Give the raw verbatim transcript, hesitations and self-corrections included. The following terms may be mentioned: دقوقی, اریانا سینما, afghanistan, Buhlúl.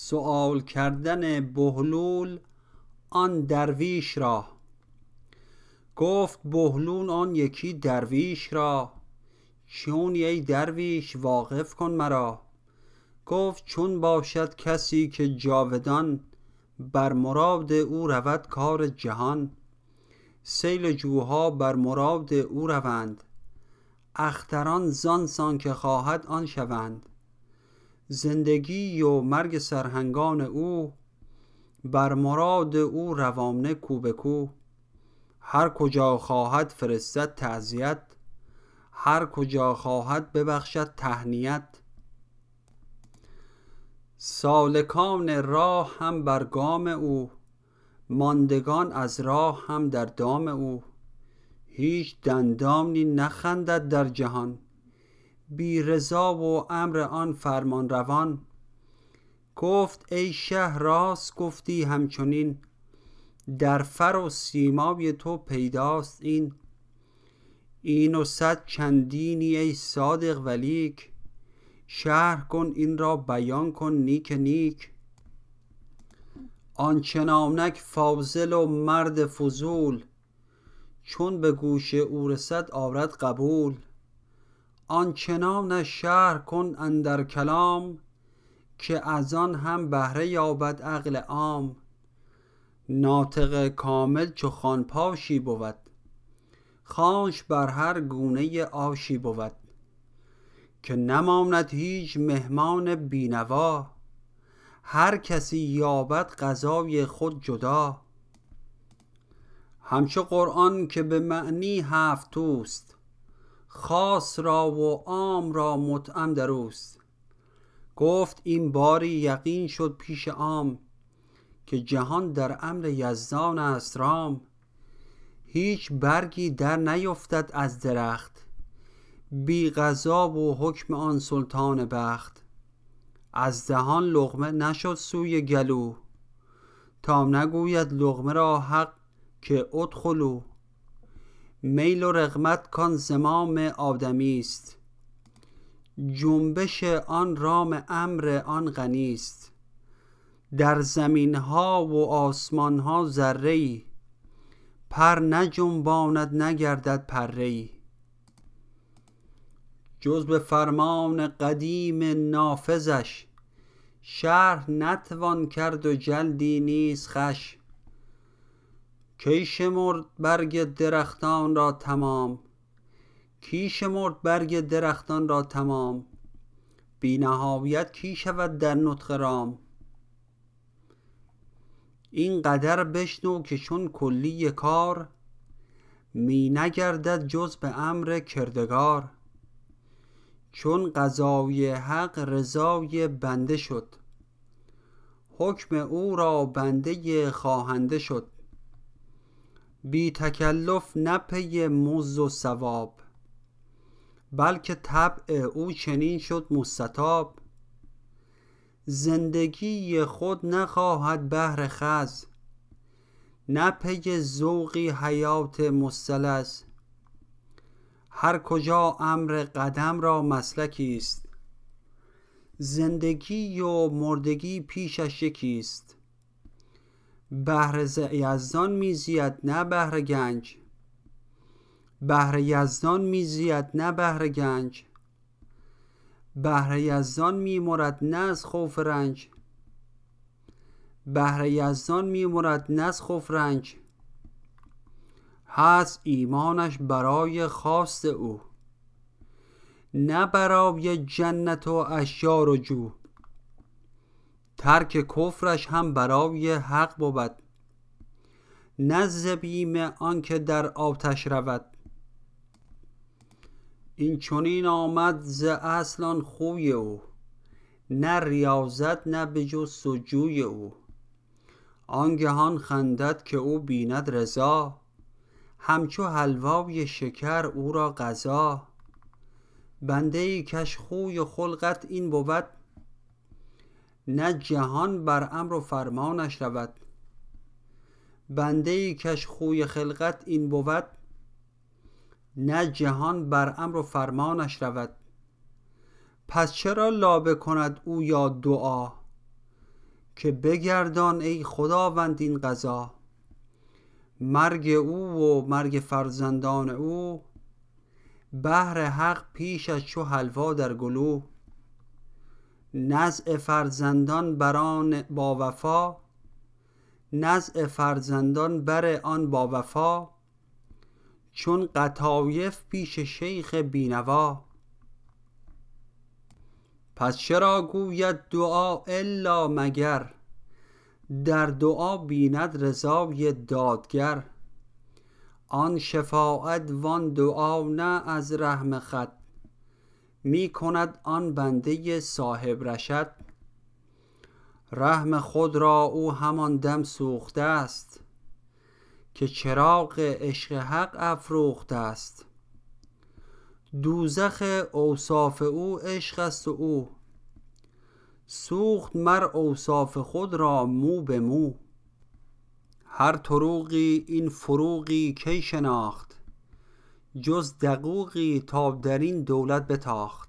سؤال کردن بهلول آن درویش را. گفت بهلول آن یکی درویش را: چون ای درویش واقف کن مرا. گفت چون باشد کسی که جاودان، بر مراد او رود کار جهان. سیل جوها بر مراد او روند، اختران زان سان که خواهد آن شوند. زندگی و مرگ سرهنگان او، بر مراد او روانه کو به کو. هر کجا خواهد فرستد تعزیت، هر کجا خواهد ببخشد تهنیت. سالکان راه هم بر گام او، ماندگان از راه هم در دام او. هیچ دندانی نخندد در جهان، بی رضا و امر آن فرمان روان. گفت ای شه راست گفتی همچنین، در فر و سیمای تو پیداست این. این و صد چندینی ای صادق، ولیک شرح کن این را بیان کن نیک نیک. آنچنانک فاضل و مرد فضول، چون به گوش او رسد آورد قبول. آنچنان شرح کن اندر کلام، که از آن هم بهره یابد عقل عام. ناطق کامل چو خوانپاشی بود، خوانش بر هر گونه آشی بود. که نماند هیچ مهمان بینوا، هر کسی یابد غذای خود جدا. همچو قرآن که به معنی هفت توست، خاص را و عام را مطعم دروست. گفت این باری یقین شد پیش عام، که جهان در امر یزدان است رام. هیچ برگی در نیفتد از درخت، بی غذا و حکم آن سلطان بخت. از دهان لقمه نشد سوی گلو، تا نگوید لقمه را حق که ادخلو. میل و رغبت کان زمام آدمی است، جنبش آن رام امر آن غنی است. در زمین ها و آسمان ها ذره ای، پر نجنباند نگردد پره ای. جز به فرمان قدیم نافذش، شرح نتوان کرد و جلدی نیز خوش. کی شمرد برگ درختان را تمام، کی شمرد برگ درختان را تمام. بی نهایت کی شود در نطق رام. این قدر بشنو که چون کلی کار، می نگردد جز به امر کردگار. چون قضای حق رضای بنده شد، حکم او را بنده خواهنده شد. بی تکلف نه پی مزد و ثواب، بلکه طبع او چنین شد مستطاب. زندگی خود نخواهد بهر خز، نه پی ذوقی حیات مستلز. هر کجا امر قدم را مسلکی است، زندگی و مردگی پیشش یکی است. بهر یزدان میزید نه بهر گنج، بهر یزدان میزید نه بهر گنج. بهر یزدان میمرد نه از خوف رنج، بهر یزدان میمرد نه از خوف رنج. هست ایمانش برای خواست او، نه برای جنت و اشیار و جو. ترک کفرش هم برای حق بود، نه زبیم آن که در آتش رود. این چنین آمد ز اصلان خوی او، نه ریاضت نه به جز سجوی او. آنگهان خندد که او بیند رضا، همچو حلوای شکر او را غذا. بنده ای کش خوی و خلقت این بود، نه جهان بر امر و فرمانش رود. بنده ای کش خوی خلقت این بود، نه جهان بر امر و فرمانش رود. پس چرا لابه کند او یا دعا، که بگردان ای خداوند این قضا. مرگ او و مرگ فرزندان او، بهر حق پیش از چو حلوا در گلو. نزع فرزندان بران با وفا، نزع فرزندان بر آن با وفا. چون قطایف پیش شیخ بینوا. پس چرا گوید دعا الا مگر، در دعا بیند رضای دادگر. آن شفاعت وان دعا نه از رحم خود، می کند آن بنده صاحب رشد. رحم خود را او همان دم سوخته است، که چراغ عشق حق افروخته است. دوزخ اوصاف او عشق است او، سوخت مر اوصاف خود را مو به مو. هر طروقی این فروغی کی شناخت، جز دقوقی تا در این دولت بتاخت.